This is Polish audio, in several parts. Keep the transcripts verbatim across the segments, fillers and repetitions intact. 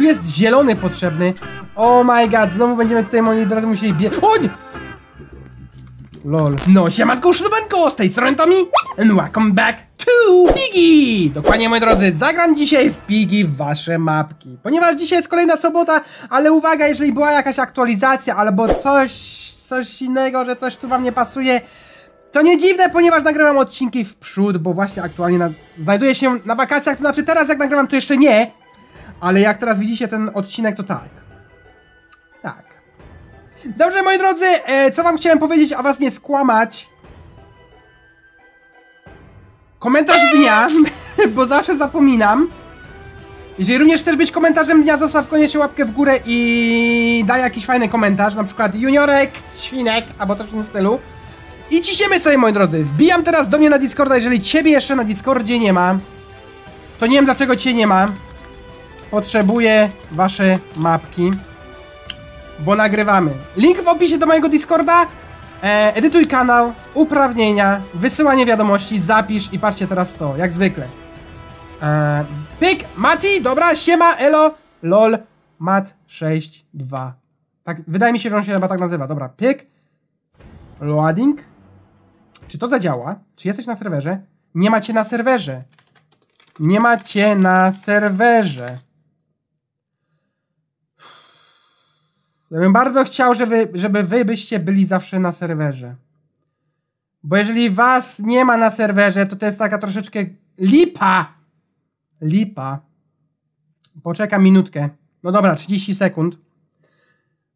Tu jest zielony potrzebny. Oh my god, znowu będziemy tutaj, moi drodzy, musieli biec. O nie! Lol. No siemanko, szlubanko, z tej strony Tomi and welcome back to Piggy! Dokładnie, moi drodzy, zagram dzisiaj w Piggy wasze mapki. Ponieważ dzisiaj jest kolejna sobota, ale uwaga, jeżeli była jakaś aktualizacja albo coś, coś innego, że coś tu wam nie pasuje, to nie dziwne, ponieważ nagrywam odcinki w przód, bo właśnie aktualnie na... znajduję się na wakacjach, to znaczy teraz jak nagrywam to jeszcze nie, ale jak teraz widzicie ten odcinek to tak. Tak. Dobrze, moi drodzy, e, co wam chciałem powiedzieć, a was nie skłamać. Komentarz dnia, bo zawsze zapominam. Jeżeli również chcesz być komentarzem dnia, zostaw koniecznie łapkę w górę i daj jakiś fajny komentarz, na przykład juniorek, świnek, albo coś w tym stylu. I ciśniemy sobie, moi drodzy. Wbijam teraz do mnie na Discorda, jeżeli ciebie jeszcze na Discordzie nie ma, to nie wiem dlaczego cię nie ma. Potrzebuję wasze mapki, bo nagrywamy. Link w opisie do mojego Discorda. E, edytuj kanał, uprawnienia, wysyłanie wiadomości, zapisz i patrzcie teraz to, jak zwykle. E, Pyk, Mati, dobra, siema, elo, lol, mat sześć dwa. Tak, wydaje mi się, że on się chyba tak nazywa. Dobra, pyk, loading. Czy to zadziała? Czy jesteś na serwerze? Nie macie na serwerze. Nie macie na serwerze. Ja bym bardzo chciał, żeby, żeby wy byście byli zawsze na serwerze. Bo jeżeli was nie ma na serwerze, to to jest taka troszeczkę lipa. Lipa. Poczekam minutkę. No dobra, trzydzieści sekund.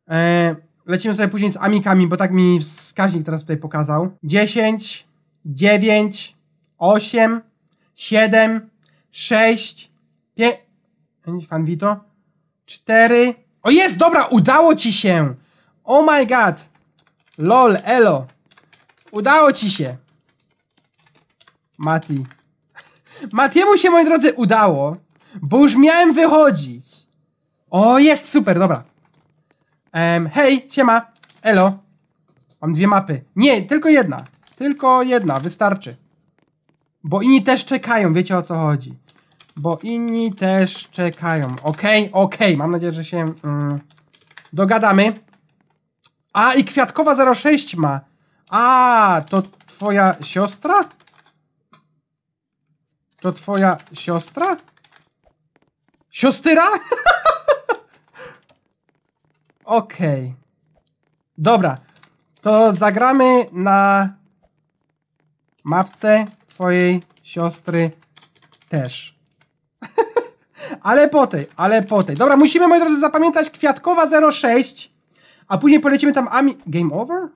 Eee, lecimy sobie później z amikami, bo tak mi wskaźnik teraz tutaj pokazał. dziesięć, dziewięć, osiem, siedem, sześć, pięć... Fan Vito. cztery... O jest, dobra, udało ci się. Oh my god. Lol, elo. Udało ci się. Mati. Matiemu się, moi drodzy, udało, bo już miałem wychodzić. O jest, super, dobra. Um, hej, siema, elo. Mam dwie mapy. Nie, tylko jedna. Tylko jedna, wystarczy. Bo inni też czekają, wiecie o co chodzi. Bo inni też czekają. Okej, okej. Mam nadzieję, że się mm, dogadamy. A, i Kwiatkowa zero sześć ma. A, to twoja siostra? To twoja siostra? Siostryra? Okej. Dobra. To zagramy na mapce twojej siostry też. Ale po tej, ale po tej. Dobra, musimy, moi drodzy, zapamiętać Kwiatkowa zero sześć, a później polecimy tam ami... Game over?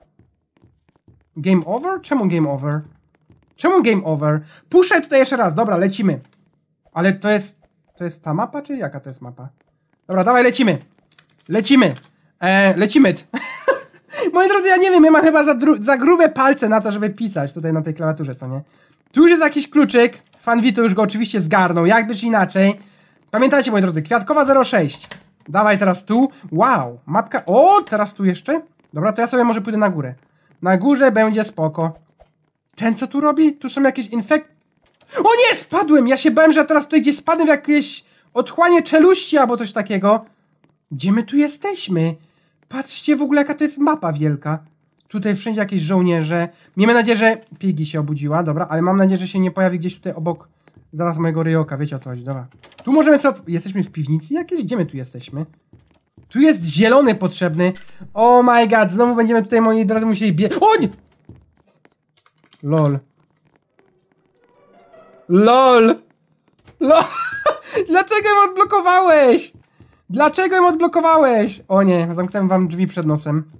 Game over? Czemu game over? Czemu game over? Puszczę tutaj jeszcze raz, dobra, lecimy. Ale to jest... to jest ta mapa, czy jaka to jest mapa? Dobra, dawaj, lecimy. Lecimy. Eee, lecimy. Moi drodzy, ja nie wiem, ja mam chyba za, za grube palce na to, żeby pisać tutaj na tej klawiaturze, co nie? Tu już jest jakiś kluczyk. Fan Vito już go oczywiście zgarnął, jakbyś inaczej. Pamiętajcie, moi drodzy, Kwiatkowa zero sześć. Dawaj teraz tu. Wow, mapka. O, teraz tu jeszcze. Dobra, to ja sobie może pójdę na górę. Na górze będzie spoko. Ten co tu robi? Tu są jakieś infekt... O nie, spadłem! Ja się bałem, że teraz tutaj gdzieś spadłem w jakieś otchłanie czeluści albo coś takiego. Gdzie my tu jesteśmy? Patrzcie w ogóle, jaka to jest mapa wielka. Tutaj wszędzie jakieś żołnierze. Miejmy nadzieję, że... Piggy się obudziła, dobra, ale mam nadzieję, że się nie pojawi gdzieś tutaj obok... Zaraz mojego ryjoka, wiecie o co chodzi, dobra. Tu możemy co? Jesteśmy w piwnicy jakieś? Gdzie my tu jesteśmy? Tu jest zielony potrzebny. Oh my god, znowu będziemy tutaj, moi drodzy, musieli biec. O nie! Lol. Lol. Lol. Dlaczego im odblokowałeś? Dlaczego im odblokowałeś? O nie, zamknąłem wam drzwi przed nosem.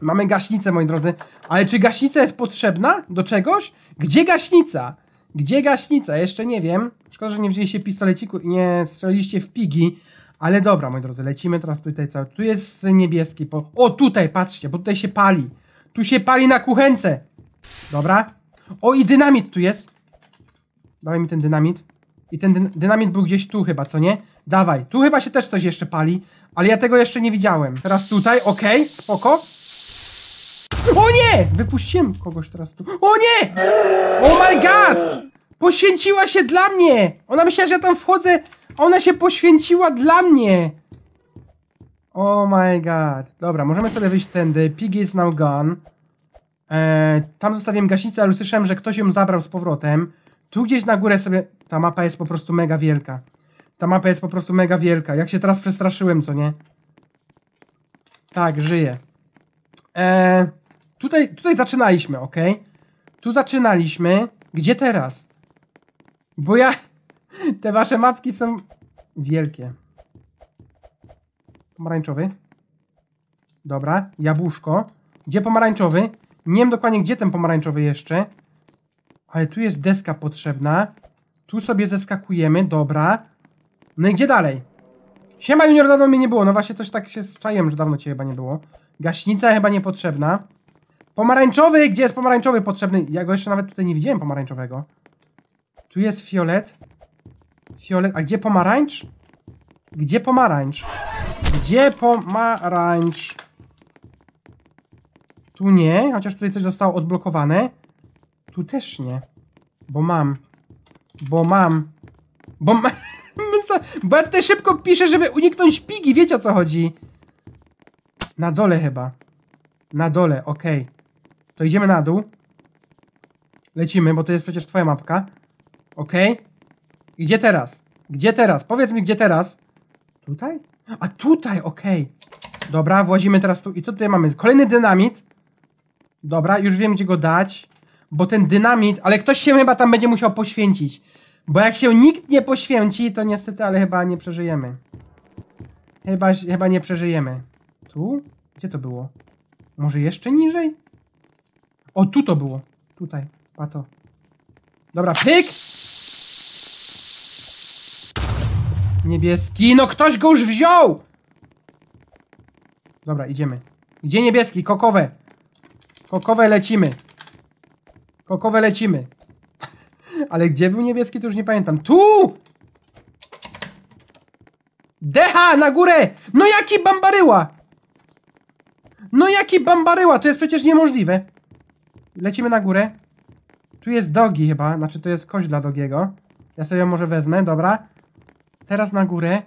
Mamy gaśnicę, moi drodzy. Ale czy gaśnica jest potrzebna do czegoś? Gdzie gaśnica? Gdzie gaśnica? Jeszcze nie wiem. Szkoda, że nie wzięliście pistoleciku i nie strzeliliście w Piggy. Ale dobra, moi drodzy, lecimy teraz tutaj cały... Tu jest niebieski po... O, tutaj, patrzcie, bo tutaj się pali. Tu się pali na kuchence. Dobra. O, i dynamit tu jest. Dawaj mi ten dynamit. I ten dy... dynamit był gdzieś tu chyba, co nie? Dawaj. Tu chyba się też coś jeszcze pali. Ale ja tego jeszcze nie widziałem. Teraz tutaj, okej, okay, spoko. O nie! Wypuściłem kogoś teraz tu. O nie! Oh my god! Poświęciła się dla mnie! Ona myślała, że ja tam wchodzę, a ona się poświęciła dla mnie! Oh my god. Dobra, możemy sobie wyjść tędy. Piggy is now gone. Eee, tam zostawiłem gaśnicę, ale już słyszałem, że ktoś ją zabrał z powrotem. Tu gdzieś na górę sobie... Ta mapa jest po prostu mega wielka. Ta mapa jest po prostu mega wielka. Jak się teraz przestraszyłem, co nie? Tak, żyję. Eee, tutaj, tutaj zaczynaliśmy, ok? Tu zaczynaliśmy. Gdzie teraz? Bo ja... Te wasze mapki są... wielkie. Pomarańczowy. Dobra, jabłuszko. Gdzie pomarańczowy? Nie wiem dokładnie, gdzie ten pomarańczowy jeszcze. Ale tu jest deska potrzebna. Tu sobie zeskakujemy, dobra. No i gdzie dalej? Siema Junior, dawno mnie nie było. No właśnie coś tak się zczaiłem, że dawno cię chyba nie było. Gaśnica chyba niepotrzebna. Pomarańczowy! Gdzie jest pomarańczowy potrzebny? Ja go jeszcze nawet tutaj nie widziałem pomarańczowego. Tu jest fiolet. Fiolet, a gdzie pomarańcz? Gdzie pomarańcz? Gdzie pomarańcz? Tu nie, chociaż tutaj coś zostało odblokowane. Tu też nie. Bo mam. Bo mam. Bo mam. Bo ja tutaj szybko piszę, żeby uniknąć Piggy, wiecie o co chodzi. Na dole chyba. Na dole, okej. Okay. To idziemy na dół. Lecimy, bo to jest przecież twoja mapka. Okej. Okay. Gdzie teraz? Gdzie teraz? Powiedz mi, gdzie teraz? Tutaj? A tutaj, okej. Okay. Dobra, włazimy teraz tu. I co tutaj mamy? Kolejny dynamit. Dobra, już wiem, gdzie go dać. Bo ten dynamit... Ale ktoś się chyba tam będzie musiał poświęcić. Bo jak się nikt nie poświęci, to niestety, ale chyba nie przeżyjemy. Chyba, chyba nie przeżyjemy. Tu? Gdzie to było? Może jeszcze niżej? O, tu to było. Tutaj. Pato. Dobra, pyk! Niebieski, no ktoś go już wziął! Dobra, idziemy. Gdzie niebieski? Kokowe. Kokowe lecimy. Kokowe lecimy. Ale gdzie był niebieski, to już nie pamiętam. Tu! Decha, na górę! No jaki bambaryła! No jaki bambaryła! To jest przecież niemożliwe. Lecimy na górę. Tu jest dogi chyba, znaczy to jest kość dla dogiego. Ja sobie ją może wezmę, dobra. Teraz na górę.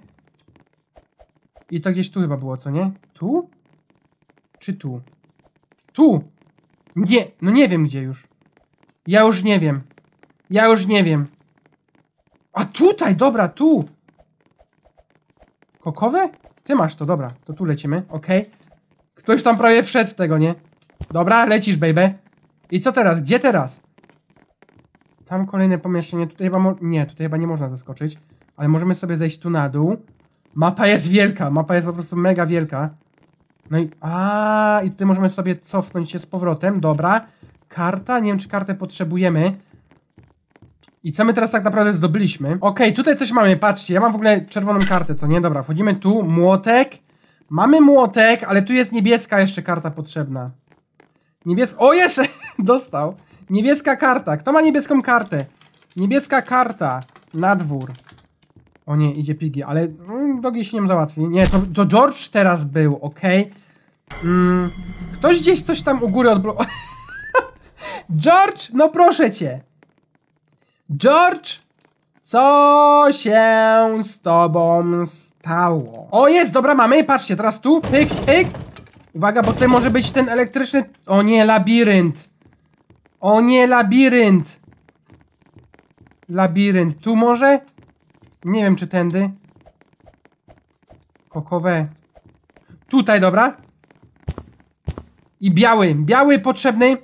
I to gdzieś tu chyba było, co nie? Tu? Czy tu? Tu! Nie, no nie wiem gdzie już. Ja już nie wiem. Ja już nie wiem. A tutaj, dobra, tu! Kokowe? Ty masz to, dobra. To tu lecimy, okej. Okay. Ktoś tam prawie wszedł w tego, nie? Dobra, lecisz, baby. I co teraz? Gdzie teraz? Tam kolejne pomieszczenie. Tutaj chyba... Mo nie, tutaj chyba nie można zaskoczyć. Ale możemy sobie zejść tu na dół. Mapa jest wielka, mapa jest po prostu mega wielka. No i... a i tutaj możemy sobie cofnąć się z powrotem, dobra. Karta, nie wiem czy kartę potrzebujemy. I co my teraz tak naprawdę zdobyliśmy? Okej, okay, tutaj coś mamy, patrzcie, ja mam w ogóle czerwoną kartę, co nie? Dobra, wchodzimy tu, młotek. Mamy młotek, ale tu jest niebieska jeszcze karta potrzebna. Niebieska... o jest! Dostał! Niebieska karta, kto ma niebieską kartę? Niebieska karta, na dwór. O nie, idzie Piggy, ale mm, dogi się nie załatwi. Nie, to, to George teraz był, okej. Okay. Mm, ktoś gdzieś coś tam u góry odblokował. George, no proszę cię. George, co się z tobą stało? O jest, dobra, mamy, patrzcie, teraz tu, pyk, pyk. Uwaga, bo tutaj może być ten elektryczny... O nie, labirynt. O nie, labirynt. Labirynt, tu może... Nie wiem, czy tędy. Kokowe. Tutaj, dobra. I biały. Biały potrzebny.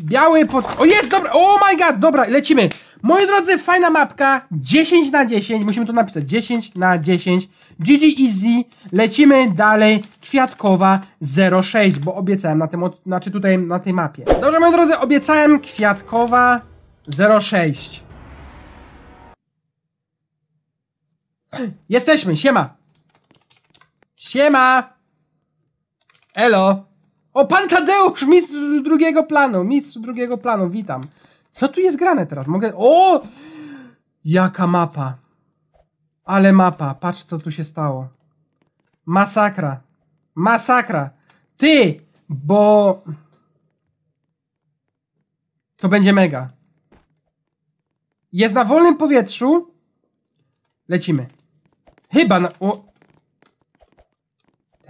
Biały pot... O, jest, dobra. Oh my god, dobra, lecimy. Moi drodzy, fajna mapka. dziesięć na dziesięć. Musimy to napisać. dziesięć na dziesięć. G G easy. Lecimy dalej. Kwiatkowa zero sześć, bo obiecałem na tym... Od... Znaczy tutaj, na tej mapie. Dobrze, moi drodzy, obiecałem Kwiatkowa zero sześć. Jesteśmy, siema. Siema. Elo. O, pan Tadeusz, mistrz drugiego planu. Mistrz drugiego planu, witam. Co tu jest grane teraz? Mogę... O! Jaka mapa. Ale mapa, patrz co tu się stało. Masakra. Masakra. Ty, bo... To będzie mega. Jest na wolnym powietrzu. Lecimy. Chyba na... O.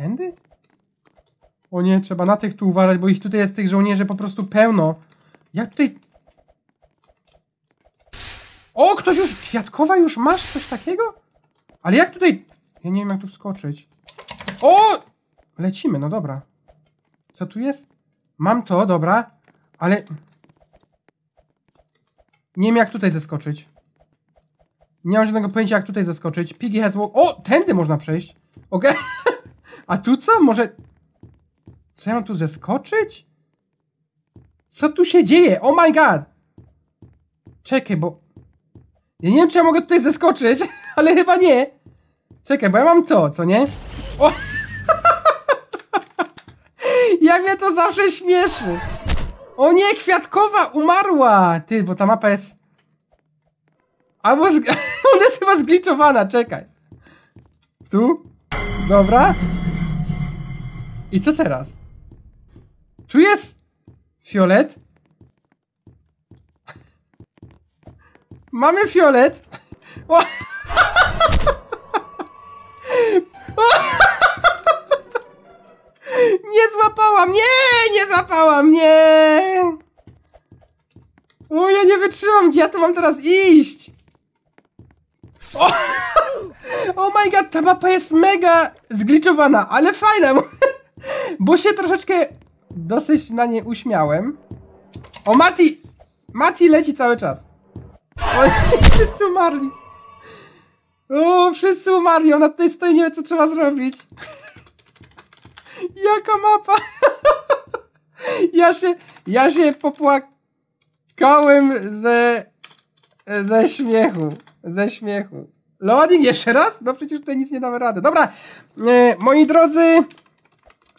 Tędy? O nie, trzeba na tych tu uważać, bo ich tutaj jest, tych żołnierzy, po prostu pełno. Jak tutaj... O, ktoś już... Kwiatkowa, już masz coś takiego? Ale jak tutaj... Ja nie wiem, jak tu wskoczyć. O! Lecimy, no dobra. Co tu jest? Mam to, dobra. Ale... Nie wiem, jak tutaj zeskoczyć. Nie mam żadnego pojęcia, jak tutaj zeskoczyć. Piggy has... O! Tędy można przejść. Okej. Okay. A tu co? Może... Co ja mam tu zeskoczyć? Co tu się dzieje? Oh my god! Czekaj, bo... Ja nie wiem, czy ja mogę tutaj zeskoczyć, ale chyba nie. Czekaj, bo ja mam to, co nie? O! Jak mnie to zawsze śmieszy! O nie, Kwiatkowa umarła! Ty, bo ta mapa jest... Albo z... Ona jest chyba zgliczowana, czekaj. Tu? Dobra. I co teraz? Tu jest... Fiolet. Mamy fiolet. O. O. Nie złapałam. Nie, nie złapałam. Nie. O, ja nie wytrzymam. Gdzie ja tu mam teraz iść? O. Oh my god, ta mapa jest mega zgliczowana, ale fajna. Bo się troszeczkę dosyć na nie uśmiałem. O, Mati! Mati leci cały czas. O, wszyscy umarli. O, wszyscy umarli. Ona tutaj stoi, nie wie, co trzeba zrobić. Jaka mapa. Ja się, ja się popłakałem ze, ze śmiechu. Ze śmiechu. Loading, jeszcze raz? No przecież tutaj nic nie damy rady. Dobra, e, moi drodzy,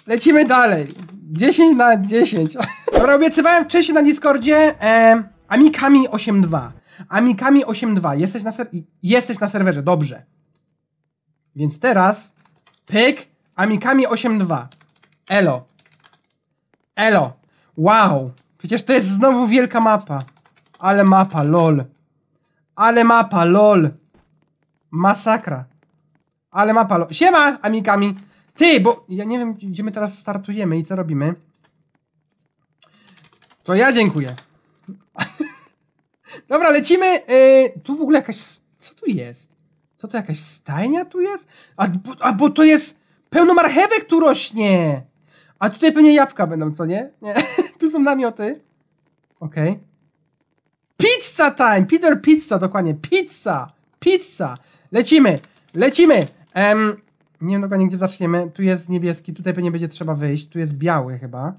lecimy dalej. dziesięć na dziesięć. Dobra, obiecywałem wcześniej na Discordzie e, Amikami osiem dwa. Amikami osiem dwa. Jesteś na ser jesteś na serwerze, dobrze. Więc teraz pyk Amikami osiem dwa. Elo. Elo. Wow. Przecież to jest znowu wielka mapa. Ale mapa, lol. Ale mapa, lol. Masakra. Ale mapa, lol. Siema, Amikami. Ty, bo ja nie wiem, gdzie my teraz startujemy i co robimy. To ja dziękuję. Dobra, lecimy. Yy, tu w ogóle jakaś... Co tu jest? Co to, jakaś stajnia tu jest? A bo, a bo to jest... Pełno marchewek tu rośnie. A tutaj pewnie jabłka będą, co nie? Nie. Tu są namioty. Okej. Okay. Pizza time! Peter pizza, dokładnie. Pizza! Pizza! Lecimy! Lecimy! Um, nie wiem dokładnie, gdzie zaczniemy. Tu jest niebieski, tutaj pewnie będzie trzeba wyjść. Tu jest biały chyba.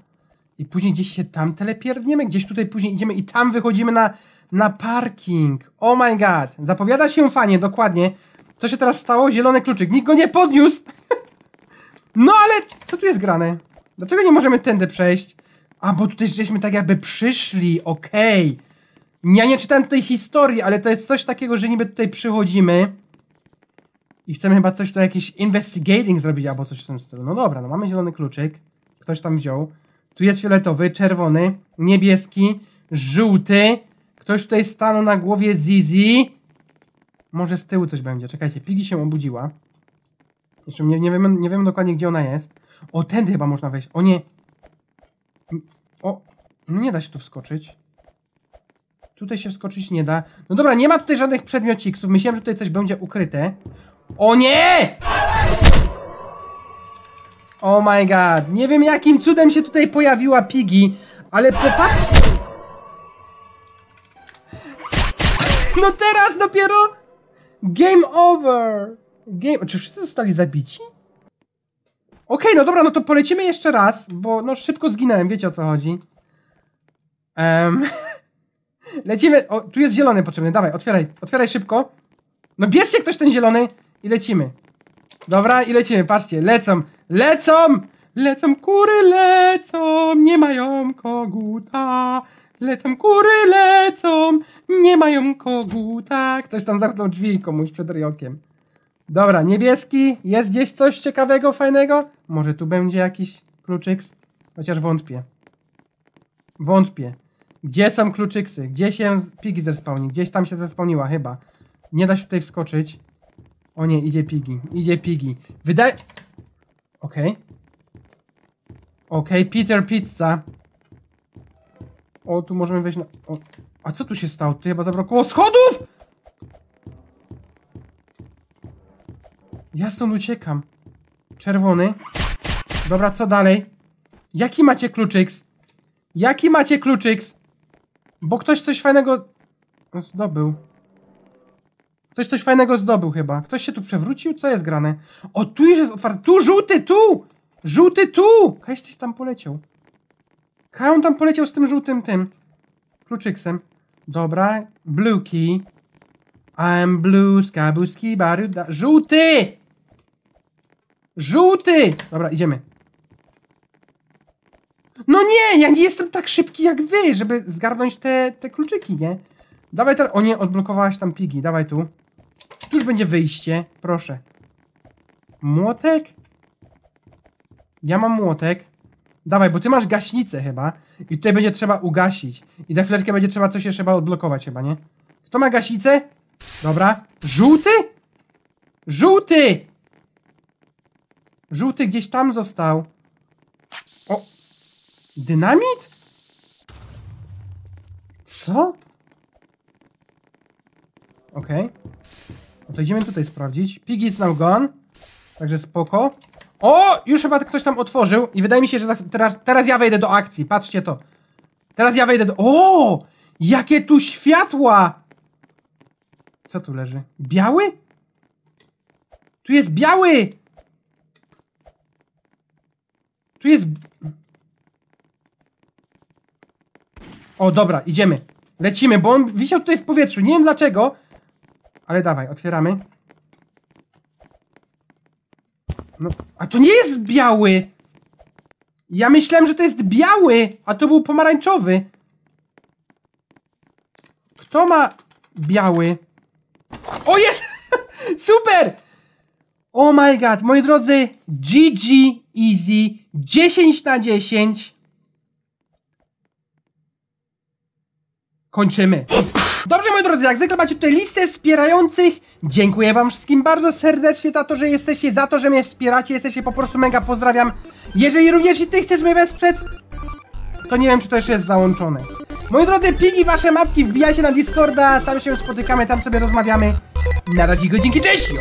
I później gdzieś się tam telepierdniemy. Gdzieś tutaj później idziemy i tam wychodzimy na, na parking. Oh my god. Zapowiada się fajnie, dokładnie. Co się teraz stało? Zielony kluczyk. Nikt go nie podniósł. No ale co tu jest grane? Dlaczego nie możemy tędy przejść? A, bo tutaj żeśmy tak jakby przyszli. Okej. Okay. Ja nie czytałem tutaj historii, ale to jest coś takiego, że niby tutaj przychodzimy. I chcemy chyba coś tutaj, jakiś investigating zrobić albo coś w tym stylu. No dobra, no mamy zielony kluczyk. Ktoś tam wziął. Tu jest fioletowy, czerwony, niebieski, żółty. Ktoś tutaj stanął na głowie Zizi. Może z tyłu coś będzie. Czekajcie, Piggy się obudziła. Jeszcze nie, nie, wiem, nie wiem dokładnie, gdzie ona jest. O, tędy chyba można wejść. O nie. O, no nie da się tu wskoczyć. Tutaj się wskoczyć nie da. No dobra, nie ma tutaj żadnych przedmiociksów. Myślałem, że tutaj coś będzie ukryte. O nie! Oh my god. Nie wiem, jakim cudem się tutaj pojawiła Piggy, ale popatrz... No teraz dopiero... Game over. Game... Czy wszyscy zostali zabici? Okej, okay, no dobra, no to polecimy jeszcze raz, bo no szybko zginąłem, wiecie, o co chodzi. Um... Lecimy. O, tu jest zielony potrzebny. Dawaj, otwieraj. Otwieraj szybko. No bierzcie ktoś ten zielony i lecimy. Dobra, i lecimy. Patrzcie. Lecą. Lecą. Lecą kury, lecą. Nie mają koguta. Lecą kury, lecą. Nie mają koguta. Ktoś tam zamknął drzwi komuś przed ryokiem. Dobra, niebieski. Jest gdzieś coś ciekawego, fajnego? Może tu będzie jakiś kluczyk? Chociaż wątpię. Wątpię. Gdzie są kluczyksy? Gdzie się Piggy zespałni? Gdzieś tam się zespałniła chyba. Nie da się tutaj wskoczyć. O nie, idzie Piggy. Idzie Piggy. Wydaje... Okej. Okay. Okej, okay, Peter Pizza. O, tu możemy wejść na... O. A co tu się stało? Tu chyba zabrakło schodów! Ja stąd uciekam. Czerwony. Dobra, co dalej? Jaki macie kluczyk? Jaki macie kluczyk? Bo ktoś coś fajnego... zdobył. Ktoś coś fajnego zdobył chyba. Ktoś się tu przewrócił? Co jest grane? O, tu już jest otwarte. Tu, żółty, tu! Żółty, tu! Kaj coś tam poleciał. Kaj on tam poleciał z tym żółtym tym. Kluczyksem. Dobra. Blue key. I'm blue, skabuski, bariu... Żółty! Żółty! Dobra, idziemy. No nie! Ja nie jestem tak szybki jak wy, żeby zgarnąć te, te kluczyki, nie? Dawaj teraz... O nie, odblokowałaś tam Piggy. Dawaj tu. Tu już będzie wyjście. Proszę. Młotek? Ja mam młotek. Dawaj, bo ty masz gaśnicę chyba. I tutaj będzie trzeba ugasić. I za chwileczkę będzie trzeba coś jeszcze odblokować chyba, nie? Kto ma gaśnicę? Dobra. Żółty? Żółty! Żółty gdzieś tam został. O! Dynamit? Co? Okej. Okay. No to idziemy tutaj sprawdzić. Piggy is now gone. Także spoko. O! Już chyba ktoś tam otworzył. I wydaje mi się, że za... teraz, teraz ja wejdę do akcji. Patrzcie to. Teraz ja wejdę do... O! Jakie tu światła! Co tu leży? Biały? Tu jest biały! Tu jest... O, dobra, idziemy. Lecimy, bo on wisiał tutaj w powietrzu. Nie wiem dlaczego. Ale dawaj, otwieramy. No, a to nie jest biały! Ja myślałem, że to jest biały, a to był pomarańczowy. Kto ma biały? O, jest! Super! Oh my god, moi drodzy, G G easy, dziesięć na dziesięć. Kończymy. Dobrze, moi drodzy, jak zwykle macie tutaj listę wspierających. Dziękuję wam wszystkim bardzo serdecznie za to, że jesteście, za to, że mnie wspieracie. Jesteście po prostu mega, pozdrawiam. Jeżeli również i ty chcesz mnie wesprzeć, to nie wiem, czy to jeszcze jest załączone. Moi drodzy, Piggy, wasze mapki, wbijajcie na Discorda, tam się spotykamy, tam sobie rozmawiamy. Na razie, go, dzięki, cześć!